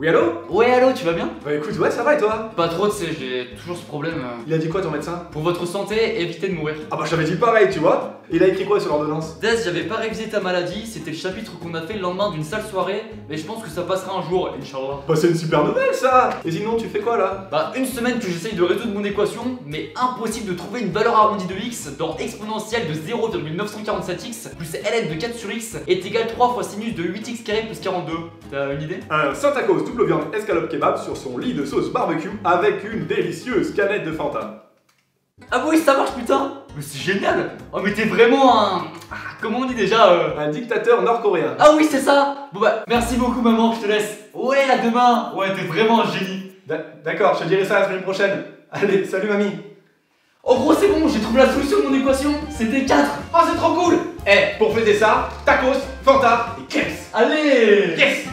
Oui allô? Ouais allô, tu vas bien? Bah écoute, ouais ça va et toi? Pas trop, tu sais, j'ai toujours ce problème. Il a dit quoi ton médecin? Pour votre santé, évitez de mourir. Ah bah j'avais dit pareil, tu vois. Il a écrit quoi sur l'ordonnance? Dès, j'avais pas révisé ta maladie, c'était le chapitre qu'on a fait le lendemain d'une sale soirée, mais je pense que ça passera un jour, Inch'Allah. Bah c'est une super nouvelle ça! Et sinon tu fais quoi là? Bah une semaine que j'essaye de résoudre mon équation, mais impossible de trouver une valeur arrondie de x dans exponentielle de 0,947x plus ln de 4 sur x est égal 3 fois sinus de 8x carré plus 42. T'as une idée? Un saint à cause double viande escalope kebab sur son lit de sauce barbecue avec une délicieuse canette de Fanta. Ah oui, ça marche putain! Mais c'est génial! Oh mais t'es vraiment un... Comment on dit déjà? Un dictateur nord-coréen. Ah oui, c'est ça! Bon bah, merci beaucoup maman, je te laisse. Ouais, à demain! Ouais, t'es vraiment un génie. D'accord, je te dirai ça la semaine prochaine. Allez, salut mamie. En gros, c'est bon, j'ai trouvé la solution de mon équation. C'était 4. Oh, c'est trop cool! Eh, pour fêter ça, tacos, Fanta et Keps. Allez! Yes!